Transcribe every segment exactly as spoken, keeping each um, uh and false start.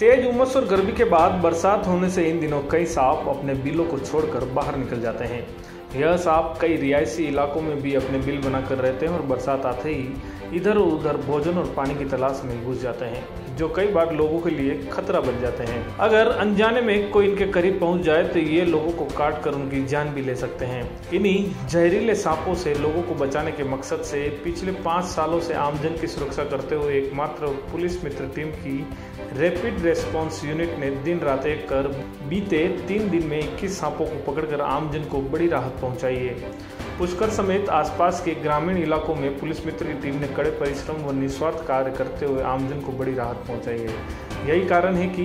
तेज उमस और गर्मी के बाद बरसात होने से इन दिनों कई सांप अपने बिलों को छोड़कर बाहर निकल जाते हैं। यह सांप कई रिहायशी इलाकों में भी अपने बिल बनाकर रहते हैं और बरसात आते ही इधर उधर भोजन और पानी की तलाश में घुस जाते हैं, जो कई बार लोगों के लिए खतरा बन जाते हैं। अगर अनजाने में कोई इनके करीब पहुंच जाए तो ये लोगों को काट कर उनकी जान भी ले सकते हैं। इन्हीं जहरीले सांपों से लोगों को बचाने के मकसद से पिछले पाँच सालों से आमजन की सुरक्षा करते हुए एकमात्र पुलिस मित्र टीम की रैपिड रेस्पॉन्स यूनिट ने दिन रात एक कर बीते तीन दिन में इक्कीस सांपों को पकड़कर आमजन को बड़ी राहत पहुंचाइए। पुष्कर समेत आसपास के ग्रामीण इलाकों में पुलिस मित्र की टीम ने कड़े परिश्रम व निस्वार्थ कार्य करते हुए आमजन को बड़ी राहत पहुंचाई है। यही कारण है कि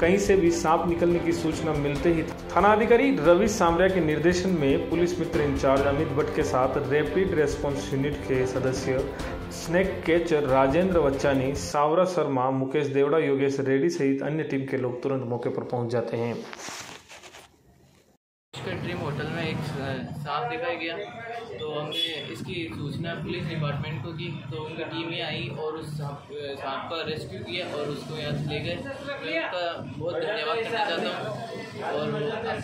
कहीं से भी सांप निकलने की सूचना मिलते ही थानाधिकारी रवि सामरिया के निर्देशन में पुलिस मित्र इंचार्ज अमित भट्ट के साथ रैपिड रेस्पॉन्स यूनिट के सदस्य स्नेक कैचर राजेंद्र बच्चानी, सावरा शर्मा, मुकेश देवड़ा, योगेश रेड्डी सहित अन्य टीम के लोग तुरंत मौके पर पहुँच जाते हैं। ड्रीम होटल में एक सांप दिखाया गया तो हमने इसकी सूचना पुलिस डिपार्टमेंट को की तो उनकी टीम ही आई और उस सांप का रेस्क्यू किया और उसको यहाँ से ले गए। मैं उनका बहुत धन्यवाद करना चाहता हूँ और उनका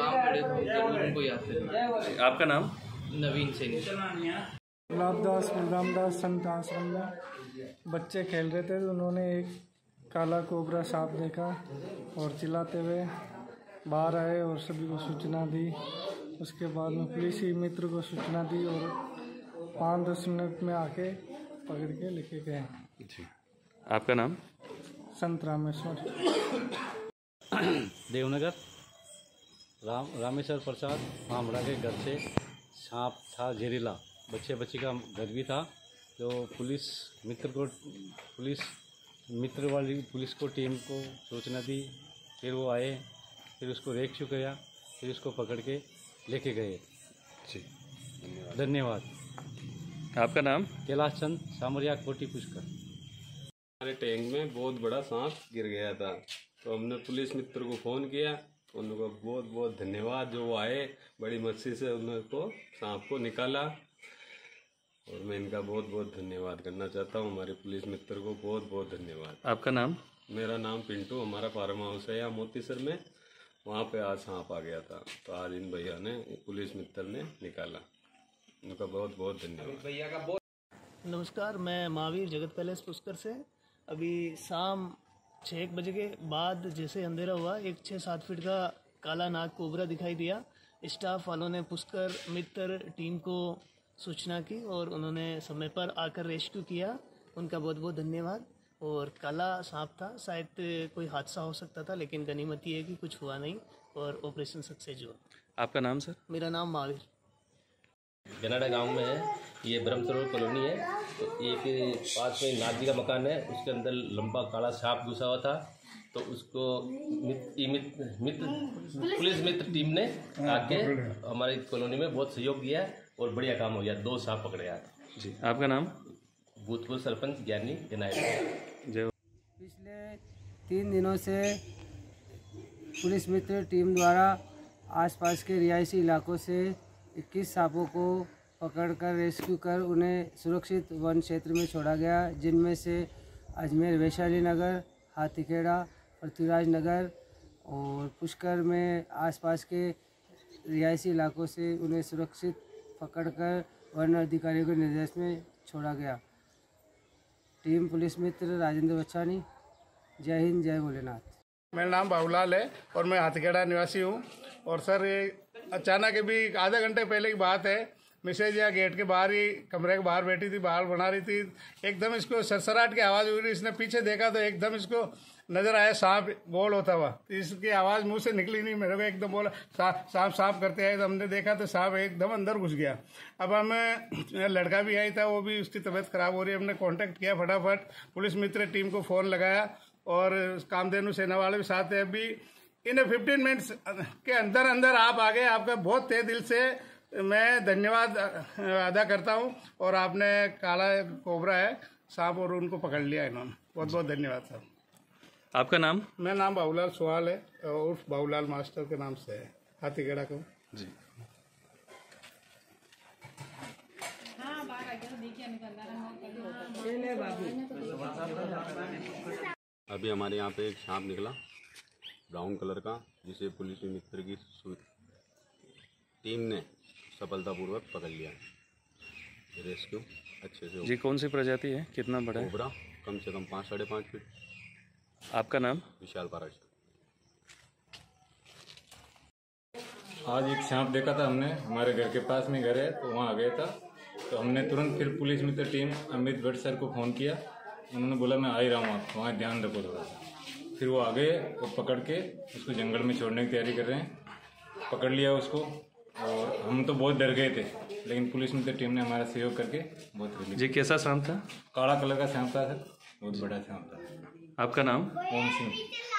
काम बड़े उनको याद करना। आपका नाम? नवीन सिंह। गुलाबदास गुलदामदास संत आश्रम में बच्चे खेल रहे थे तो उन्होंने एक काला कोबरा सांप देखा और चिल्लाते हुए बाहर आए और सभी को सूचना दी। उसके बाद में पुलिस मित्र को सूचना दी और पाँच दस मिनट में आके पकड़ के लेके गए। आपका नाम? संत रामेश्वर। देवनगर राम रामेश्वर प्रसाद मामड़ा के घर से सांप था जहरीला, बच्चे बच्चे का घर भी था। तो पुलिस मित्र को पुलिस मित्र वाली पुलिस को टीम को सूचना दी, फिर वो आए, फिर उसको रेस्क्यू किया, फिर उसको पकड़ के लेके गए। जी धन्यवाद। आपका नाम? कैलाश चंद सामरिया, कोटी पुष्कर। हमारे टैंक में बहुत बड़ा सांप गिर गया था तो हमने पुलिस मित्र को फ़ोन किया। उनको बहुत बहुत धन्यवाद, जो वो आए बड़ी मस्ती से उनको सांप को निकाला और मैं इनका बहुत बहुत धन्यवाद करना चाहता हूँ। हमारे पुलिस मित्र को बहुत बहुत धन्यवाद। आपका नाम? मेरा नाम पिंटू, हमारा फार्म हाउस है यहाँ मोतीसर में, वहाँ पे आज सांप आ गया था तो आज इन भैया ने पुलिस मित्र ने निकाला। उनका बहुत बहुत धन्यवाद। भैया का बहुत नमस्कार। मैं महावीर जगत पैलेस पुष्कर से। अभी शाम छः एक बजे के बाद जैसे अंधेरा हुआ एक छः सात फीट का काला नाग कोबरा दिखाई दिया। स्टाफ वालों ने पुष्कर मित्र टीम को सूचना की और उन्होंने समय पर आकर रेस्क्यू किया। उनका बहुत बहुत धन्यवाद। और काला सांप था, शायद कोई हादसा हो सकता था लेकिन गनीमत ये है कि कुछ हुआ नहीं और ऑपरेशन सक्सेस हुआ। आपका नाम सर? मेरा नाम महावीर। गनाडा गांव में है, ये ब्रह्मसरोवर कॉलोनी है। तो एक पास में नाथ जी का मकान है, उसके अंदर लंबा काला सांप घुसा हुआ था तो उसको मित्र मित्र पुलिस मित्र टीम ने आके हमारी कॉलोनी में बहुत सहयोग दिया और बढ़िया काम हो गया, दो सांप पकड़े आज। जी आपका नाम? भूतपूर्व सरपंच ज्ञानी विनायक। पिछले तीन दिनों से पुलिस मित्र टीम द्वारा आसपास के रिहायशी इलाकों से इक्कीस सांपों को पकड़कर रेस्क्यू कर उन्हें सुरक्षित वन क्षेत्र में छोड़ा गया, जिनमें से अजमेर वैशाली नगर, हाथीखेड़ा, पृथ्वीराज नगर और पुष्कर में आसपास के रिहायशी इलाकों से उन्हें सुरक्षित पकड़कर वन अधिकारियों के निर्देश में छोड़ा गया। टीम पुलिस मित्र राजेंद्र बच्चानी। जय हिंद, जय भोलेनाथ। मेरा नाम बाबूलाल है और मैं हाथीखेड़ा निवासी हूँ। और सर ये अचानक अभी आधे घंटे पहले की बात है, मिसेज या गेट के बाहर ही कमरे के बाहर बैठी थी, बाहर बना रही थी। एकदम इसको सरसराहट की आवाज़ हुई, इसने पीछे देखा तो एकदम इसको नजर आया सांप गोल होता हुआ। इसकी आवाज़ मुंह से निकली नहीं, मेरे को एकदम बोला सांप सांप सांप करते आए तो हमने देखा तो सांप एकदम अंदर घुस गया। अब हमें लड़का भी आई था, वो भी उसकी तबीयत खराब हो रही है, हमने कॉन्टैक्ट किया फटाफट, पुलिस मित्र टीम को फ़ोन लगाया और कामधेनु सेना वाले भी साथ है। अभी इन फिफ्टीन मिनट्स के अंदर अंदर आप आ गए, आपका बहुत तहे दिल से मैं धन्यवाद अदा करता हूँ। और आपने काला कोबरा है सांप और उनको पकड़ लिया इन्होंने, बहुत बहुत धन्यवाद साहब। आपका नाम? मेरा नाम बाबूलाल सुहाल है और बाबूलाल मास्टर के नाम से है, हाथीखेड़ा का। जी हाँ, अभी हमारे यहाँ पे एक सांप निकला ब्राउन कलर का, जिसे पुलिस मित्र की टीम ने सफलतापूर्वक पकड़ लिया है। रेस्क्यू अच्छे से। जी कौन सी प्रजाति है, कितना बड़ा है? कोबरा, कम से कम पाँच साढ़े पाँच फीट। आपका नाम? विशाल पाराशर। आज एक सांप देखा था हमने, हमारे घर के पास में घर है तो वहाँ आ गया था, तो हमने तुरंत फिर पुलिस मित्र टीम अमित भट्ट सर को फ़ोन किया। उन्होंने बोला मैं आ ही रहा हूँ, आप वहाँ ध्यान रखो थोड़ा सा। फिर वो आ गए और पकड़ के उसको जंगल में छोड़ने की तैयारी कर रहे हैं। पकड़ लिया उसको और हम तो बहुत डर गए थे, लेकिन पुलिस मित्र टीम ने हमारा सहयोग करके बहुत रिलीफ। जी कैसा सांप था? काला कलर का सांप था सर, बहुत बड़ा सांप था। आपका नाम? ओम सिंह।